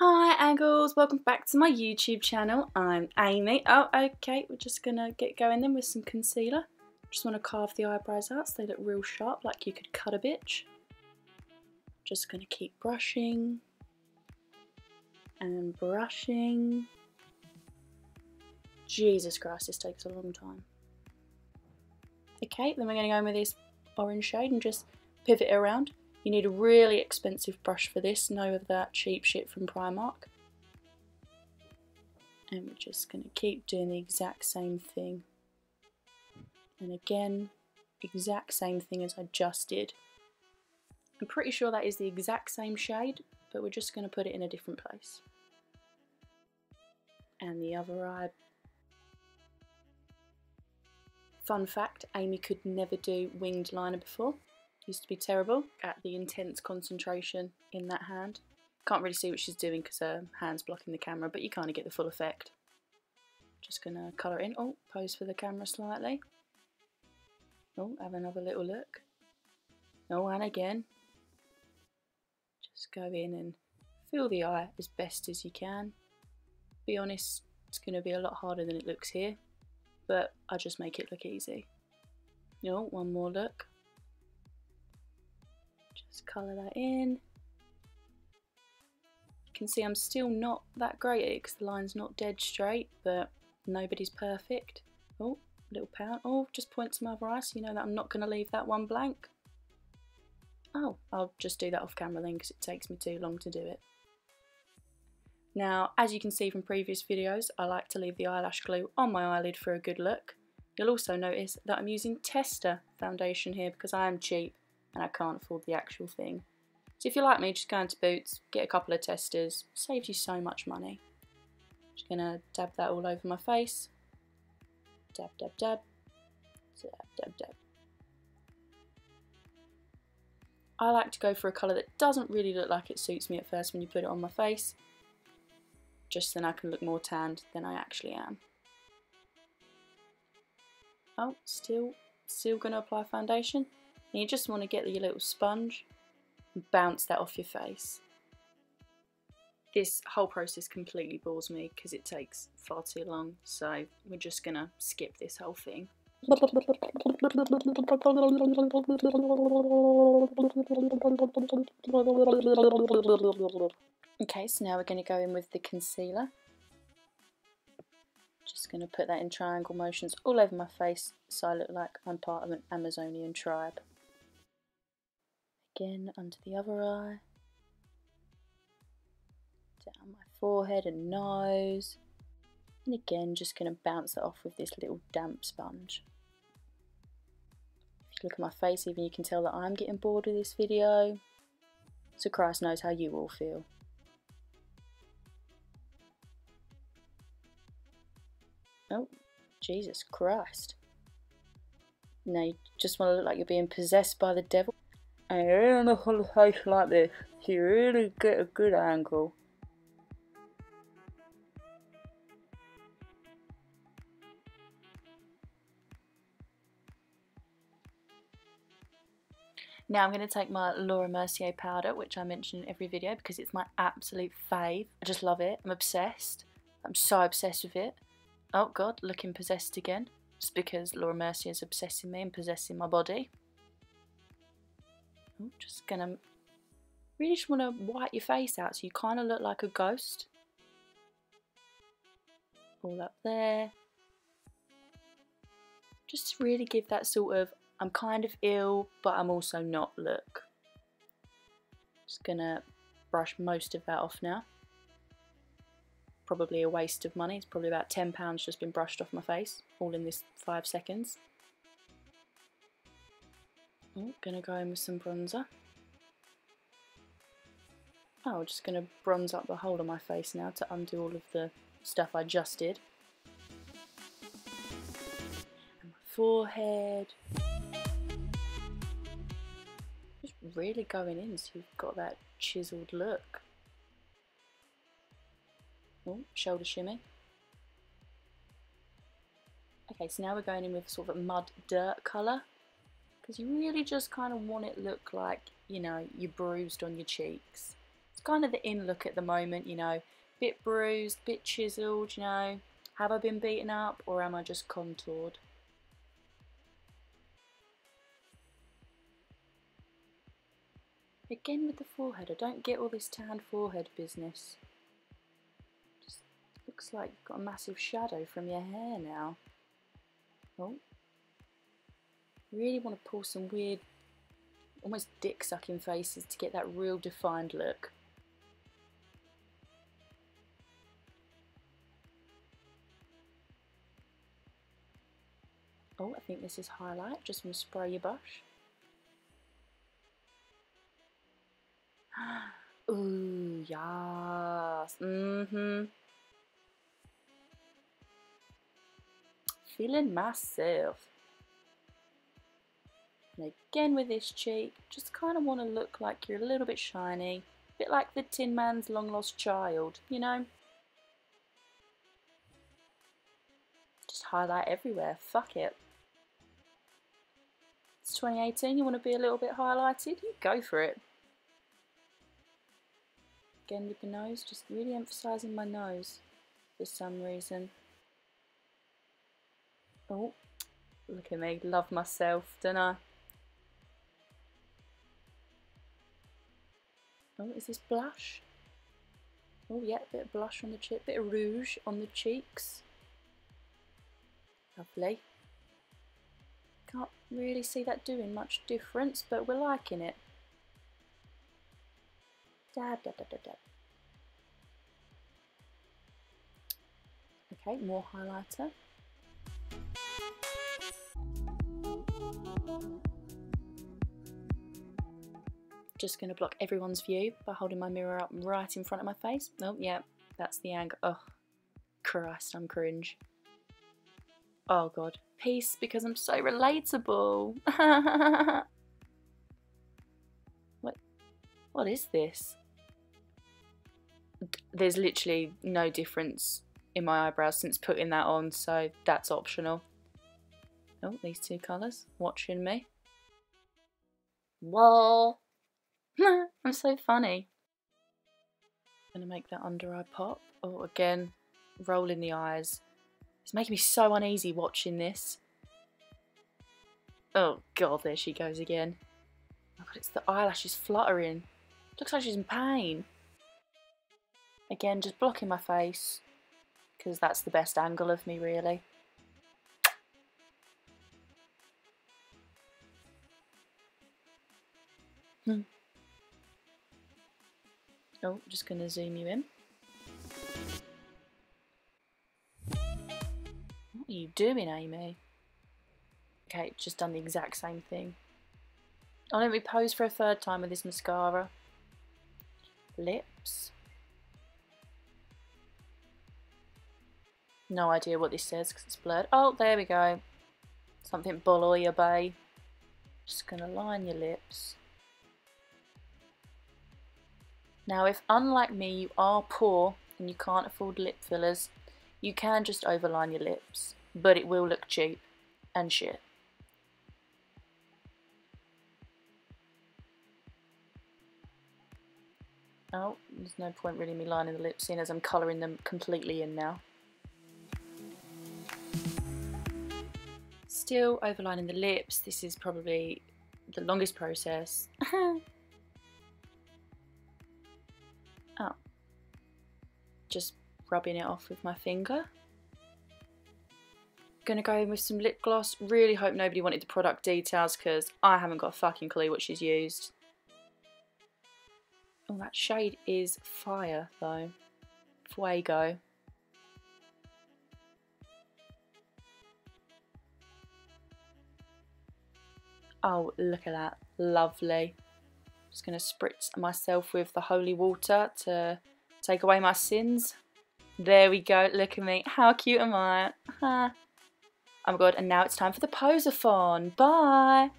Hi Angles, welcome back to my YouTube channel. I'm Amy. Oh, okay, we're just gonna get going then with some concealer. Just wanna carve the eyebrows out so they look real sharp, like you could cut a bitch. Just gonna keep brushing and brushing. Jesus Christ, this takes a long time. Okay, then we're gonna go in with this orange shade and just pivot it around. You need a really expensive brush for this, no of that cheap shit from Primark. And we're just going to keep doing the exact same thing. And again, exact same thing as I just did. I'm pretty sure that is the exact same shade, but we're just going to put it in a different place. And the other eye. Fun fact, Amy could never do winged liner before. Used to be terrible at the intense concentration in that hand. Can't really see what she's doing because her hand's blocking the camera, but you kind of get the full effect. Just gonna colour in. Oh, pose for the camera slightly. Oh, have another little look. Oh, and again. Just go in and fill the eye as best as you can. Be honest, it's gonna be a lot harder than it looks here, but I just make it look easy. Oh, one more look. Just colour that in. You can see I'm still not that great at it because the line's not dead straight, but nobody's perfect. Oh, little pout. Oh, just point to my other eye so you know that I'm not going to leave that one blank. Oh, I'll just do that off camera then because it takes me too long to do it. Now, as you can see from previous videos, I like to leave the eyelash glue on my eyelid for a good look. You'll also notice that I'm using Tester foundation here because I am cheap and I can't afford the actual thing. So if you're like me, just go into Boots, get a couple of testers, saves you so much money. Just gonna dab that all over my face. Dab, dab, dab. Dab, dab, dab. I like to go for a colour that doesn't really look like it suits me at first when you put it on my face, just then I can look more tanned than I actually am. Oh, still gonna apply foundation. And you just want to get your little sponge and bounce that off your face. This whole process completely bores me because it takes far too long, so we're just gonna skip this whole thing. Okay, so now we're gonna go in with the concealer. Just gonna put that in triangle motions all over my face so I look like I'm part of an Amazonian tribe. Again, under the other eye, down my forehead and nose, and again just going to bounce it off with this little damp sponge. If you look at my face, even you can tell that I'm getting bored with this video, so Christ knows how you all feel. Oh, Jesus Christ. Now you just want to look like you're being possessed by the devil. And you really look on the face like this, so you really get a good angle. Now I'm going to take my Laura Mercier powder, which I mention in every video because it's my absolute fave. I just love it. I'm obsessed. I'm so obsessed with it. Oh God, looking possessed again. It's because Laura Mercier is obsessing me and possessing my body. I'm just gonna really just want to white your face out so you kind of look like a ghost. All up there. Just to really give that sort of I'm kind of ill but I'm also not look. Just gonna brush most of that off now. Probably a waste of money, it's probably about £10 just been brushed off my face, all in this 5 seconds. Oh, gonna go in with some bronzer. Oh, just gonna bronze up the whole of my face now to undo all of the stuff I just did. And my forehead. Just really going in so you've got that chiseled look. Oh, shoulder shimmy. Okay, so now we're going in with sort of a mud dirt colour. because you really just kind of want it look like, you know, you're bruised on your cheeks. It's kind of the in look at the moment, you know, bit bruised, bit chiseled, you know. Have I been beaten up or am I just contoured? Again with the forehead, I don't get all this tan forehead business. Just looks like you've got a massive shadow from your hair now. Oh, really want to pull some weird, almost dick sucking faces to get that real defined look. Oh, I think this is highlight, just from Spray Your Bush. Ooh, yes. Mm-hmm. Feeling myself. And again with this cheek, just kind of want to look like you're a little bit shiny. A bit like the Tin Man's long lost child, you know? Just highlight everywhere, fuck it. It's 2018, you want to be a little bit highlighted? You go for it. Again with the nose, just really emphasising my nose for some reason. Oh, look at me, love myself, don't I? Oh, is this blush? Oh yeah, a bit of blush on the cheek, bit of rouge on the cheeks. Lovely. Can't really see that doing much difference, but we're liking it. Dab, dab, dab, dab, dab. Okay, more highlighter. Just going to block everyone's view by holding my mirror up right in front of my face. Oh, yeah, that's the angle. Oh, Christ, I'm cringe. Oh, God. Peace, because I'm so relatable. What is this? There's literally no difference in my eyebrows since putting that on, so that's optional. Oh, these two colours watching me. Whoa! I'm so funny. I'm gonna make that under eye pop. Oh, again, rolling the eyes. It's making me so uneasy watching this. Oh God, there she goes again. Oh God, it's the eyelashes fluttering. Looks like she's in pain. Again, just blocking my face, because that's the best angle of me, really. Oh, just going to zoom you in. What are you doing, Amy? Okay, just done the exact same thing. I'll let me pose for a third time with this mascara. Lips. No idea what this says because it's blurred. Oh, there we go. Something Boloya Bay. Just going to line your lips. Now if, unlike me, you are poor and you can't afford lip fillers, you can just overline your lips, but it will look cheap and shit. Oh, there's no point really me lining the lips in as I'm colouring them completely in now. Still overlining the lips, this is probably the longest process. Oh, just rubbing it off with my finger. Gonna go in with some lip gloss. Really hope nobody wanted the product details because I haven't got a fucking clue what she's used. Oh, that shade is fire though. Fuego. Oh, look at that. Lovely. Just going to spritz myself with the holy water to take away my sins. There we go, look at me, how cute am I? Oh my God, and now it's time for the pose-a-thon, bye!